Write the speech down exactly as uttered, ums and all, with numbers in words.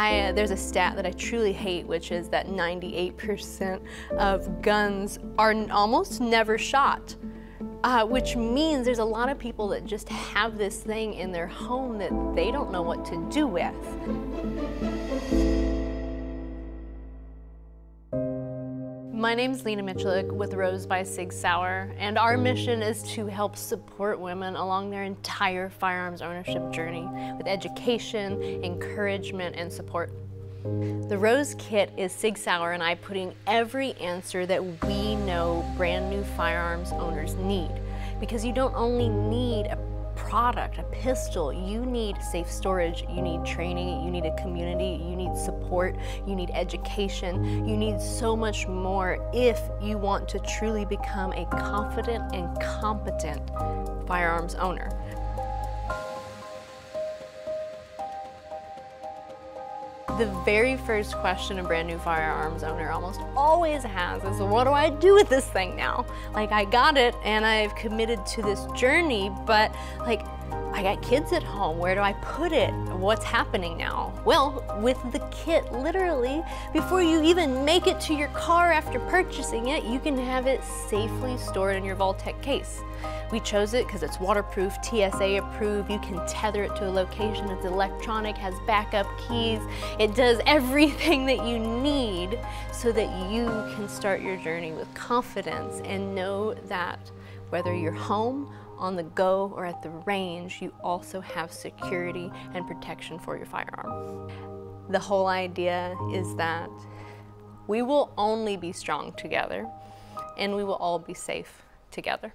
I, there's a stat that I truly hate, which is that ninety-eight percent of guns are almost never shot, uh, which means there's a lot of people that just have this thing in their home that they don't know what to do with. My name's Lena Miculek with Rose by Sig Sauer, and our mission is to help support women along their entire firearms ownership journey with education, encouragement, and support. The Rose Kit is Sig Sauer and I putting every answer that we know brand new firearms owners need, because you don't only need a product, a pistol, you need safe storage, you need training, you need a community, you need support, you need education, you need so much more if you want to truly become a confident and competent firearms owner. The very first question a brand new firearms owner almost always has is, what do I do with this thing now? Like, I got it and I've committed to this journey, but like, I got kids at home, where do I put it? What's happening now? Well, with the kit, literally, before you even make it to your car after purchasing it, you can have it safely stored in your Vaultek case. We chose it because it's waterproof, T S A approved, you can tether it to a location, it's electronic, has backup keys, it does everything that you need so that you can start your journey with confidence and know that whether you're home, on the go, or at the range, you also have security and protection for your firearm. The whole idea is that we will only be strong together, and we will all be safe together.